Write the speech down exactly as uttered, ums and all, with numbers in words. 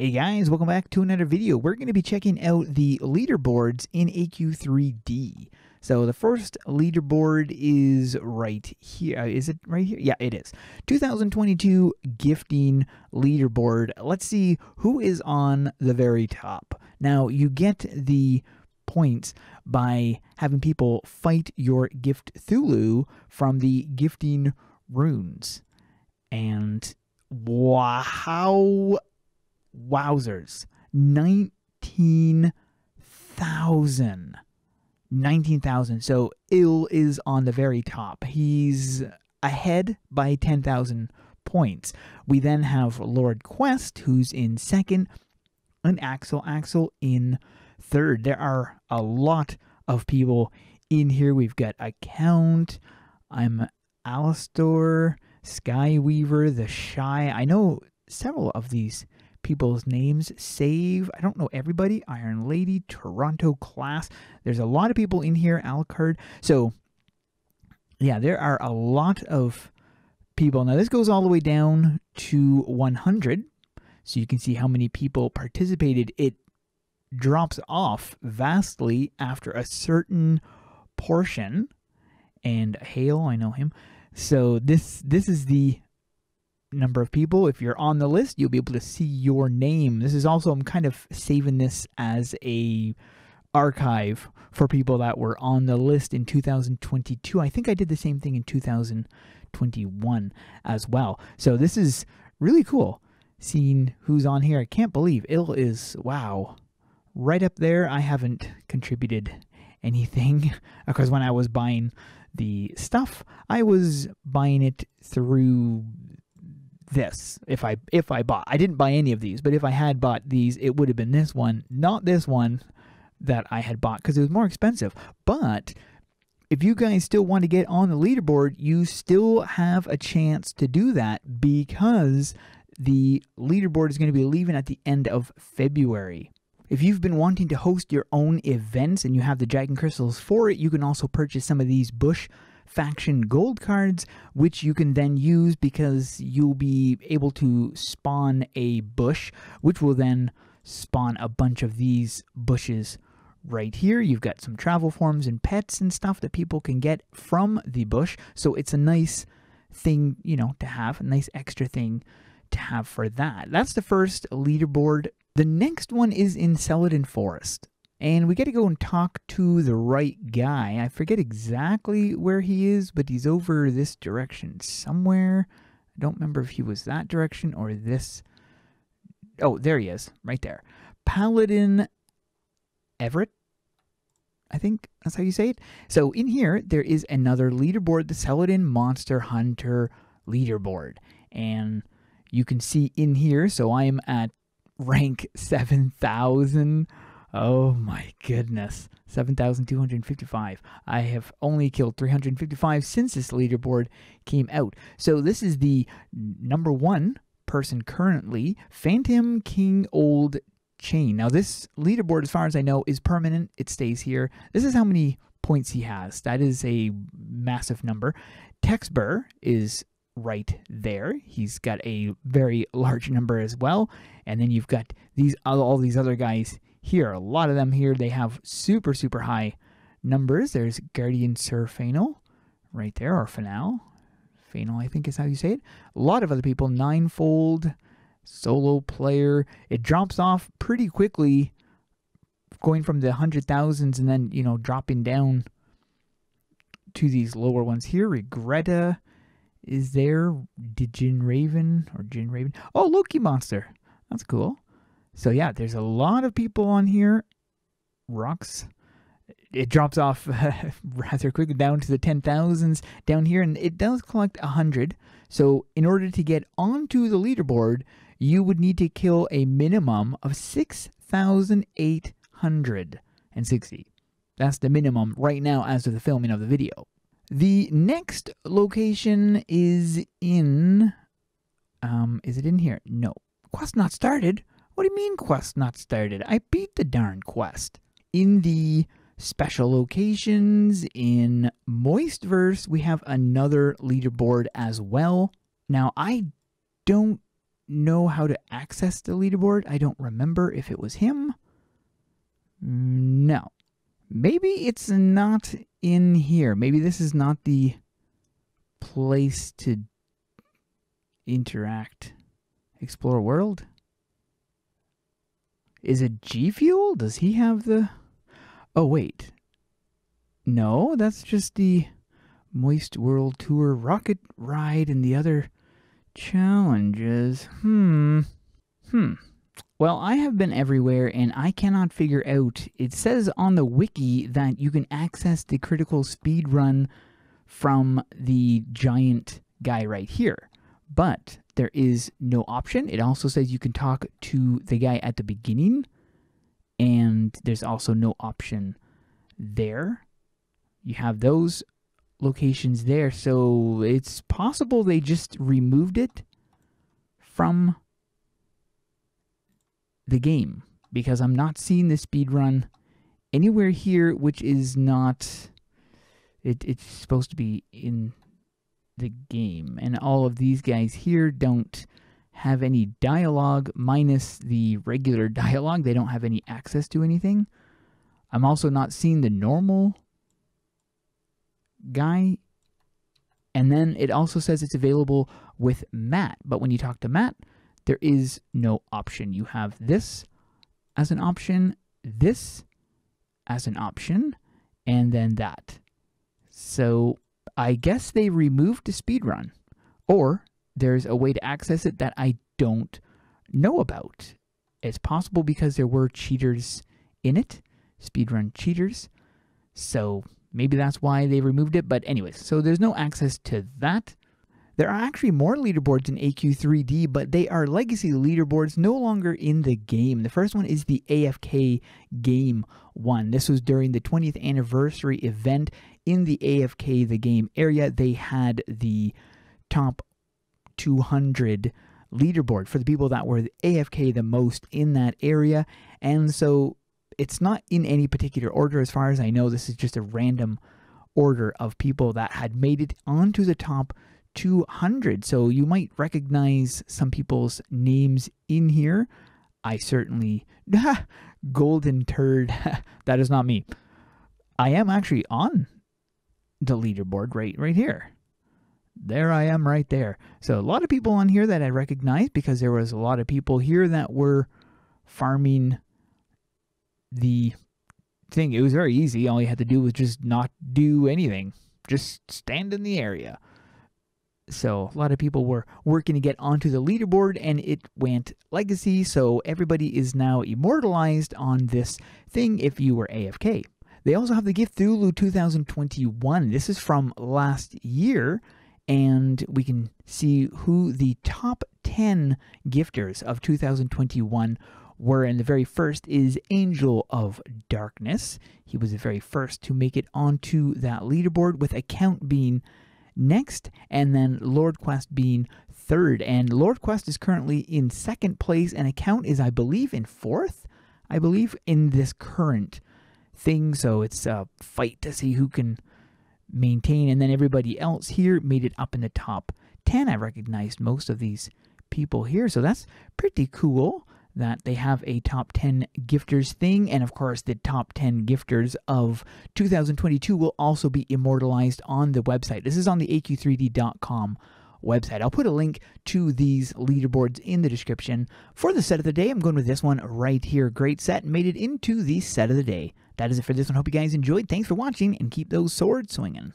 Hey guys, welcome back to another video. We're going to be checking out the leaderboards in A Q three D. So the first leaderboard is right here. Is it right here? Yeah, it is. twenty twenty-two gifting leaderboard. Let's see who is on the very top. Now you get the points by having people fight your gift Thulu from the gifting runes. And wow. Wowzers, nineteen thousand. nineteen thousand. So Ill is on the very top. He's ahead by ten thousand points. We then have Lord Quest, who's in second, and Axel Axel in third. There are a lot of people in here. We've got Account, I'm Alistair, Skyweaver, The Shy. I know several of these people's names. Save, I don't know everybody. Iron Lady, Toronto class. There's a lot of people in here. Alcard. So yeah, there are a lot of people. Now this goes all the way down to one hundred. So you can see how many people participated. It drops off vastly after a certain portion. And Hale, I know him. So this, this is the number of people. If you're on the list, you'll be able to see your name. This is also, I'm kind of saving this as a archive for people that were on the list in two thousand twenty-two. I think I did the same thing in two thousand twenty-one as well. So this is really cool seeing who's on here. I can't believe Ill is, wow, right up there. I haven't contributed anything because when I was buying the stuff, I was buying it through this. If I if I bought, I didn't buy any of these, but if I had bought these, it would have been this one, not this one that I had bought because it was more expensive. But if you guys still want to get on the leaderboard, you still have a chance to do that because the leaderboard is going to be leaving at the end of February. If you've been wanting to host your own events and you have the Dragon Crystals for it, you can also purchase some of these Bush Faction gold cards, which you can then use because you'll be able to spawn a bush, which will then spawn a bunch of these bushes right here. You've got some travel forms and pets and stuff that people can get from the bush. So it's a nice thing, you know, to have, a nice extra thing to have for that. That's the first leaderboard. The next one is in Celadon Forest. And we got to go and talk to the right guy. I forget exactly where he is, but he's over this direction somewhere. I don't remember if he was that direction or this. Oh, there he is, right there. Paladin Everett, I think that's how you say it. So in here, there is another leaderboard, the Celadon Monster Hunter leaderboard. And you can see in here, so I'm at rank seven thousand. Oh my goodness, seven thousand two hundred fifty-five. I have only killed three hundred fifty-five since this leaderboard came out. So this is the number one person currently, Phantom King Old Chain. Now this leaderboard, as far as I know, is permanent. It stays here. This is how many points he has. That is a massive number. Texbur is right there. He's got a very large number as well. And then you've got these all these other guys here, a lot of them here, they have super, super high numbers. There's Guardian Sir Fanel right there, or Fanel. Fanel, I think is how you say it. A lot of other people, ninefold, solo player. It drops off pretty quickly, going from the hundred thousands and then, you know, dropping down to these lower ones here. Regretta is there, Djinn Raven, or Djinn Raven. Oh, Loki Monster. That's cool. So yeah, there's a lot of people on here. Rocks. It drops off uh, rather quickly down to the ten thousands down here, and it does collect one hundred. So in order to get onto the leaderboard, you would need to kill a minimum of six thousand eight hundred sixty. That's the minimum right now as of the filming of the video. The next location is in... Um, is it in here? No. Quest not started? What do you mean quest not started? I beat the darn quest. In the special locations in Moistverse, we have another leaderboard as well. Now, I don't know how to access the leaderboard. I don't remember if it was him. No. Maybe it's not in here. Maybe this is not the place to interact. Explore world? Is it G Fuel? Does he have the... Oh, wait. No, that's just the Moist World Tour Rocket Ride and the other challenges. Hmm. Hmm. Well, I have been everywhere and I cannot figure out. It says on the wiki that you can access the critical speed run from the giant guy right here. But there is no option. It also says you can talk to the guy at the beginning. And there's also no option there. You have those locations there. So it's possible they just removed it from the game. Because I'm not seeing the speedrun anywhere here, which is not... It, it's supposed to be in the game. And all of these guys here don't have any dialogue, minus the regular dialogue. They don't have any access to anything. I'm also not seeing the normal guy. And then it also says it's available with Matt. But when you talk to Matt, there is no option. You have this as an option, this as an option, and then that. So I guess they removed the speedrun, or there's a way to access it that I don't know about. It's possible because there were cheaters in it, speedrun cheaters. So maybe that's why they removed it. But anyways, so there's no access to that. There are actually more leaderboards in A Q three D, but they are legacy leaderboards no longer in the game. The first one is the A F K game one. This was during the twentieth anniversary event in the A F K the game area. They had the top two hundred leaderboard for the people that were A F K the most in that area. And so it's not in any particular order as far as I know. This is just a random order of people that had made it onto the top two hundred. So you might recognize some people's names in here. I certainly... Golden Turd. That is not me. I am actually on the leaderboard right, right here. There I am right there. So a lot of people on here that I recognize because there was a lot of people here that were farming the thing. It was very easy. All you had to do was just not do anything. Just stand in the area. So a lot of people were working to get onto the leaderboard and it went legacy. So everybody is now immortalized on this thing if you were A F K. They also have the gift Thulu two thousand twenty-one. This is from last year. And we can see who the top ten gifters of two thousand twenty-one were. And the very first is Angel of Darkness. He was the very first to make it onto that leaderboard, with Account being next, and then Lord Quest being third. And Lord Quest is currently in second place, and Account is, I believe, in fourth, I believe, in this current thing. So it's a fight to see who can maintain. And then everybody else here made it up in the top ten. I recognized most of these people here. So that's pretty cool that they have a top ten gifters thing. And of course, the top ten gifters of two thousand twenty-two will also be immortalized on the website. This is on the A Q three D dot com website. I'll put a link to these leaderboards in the description. For the set of the day, I'm going with this one right here. Great set. Made it into the set of the day. That is it for this one. Hope you guys enjoyed. Thanks for watching and keep those swords swinging.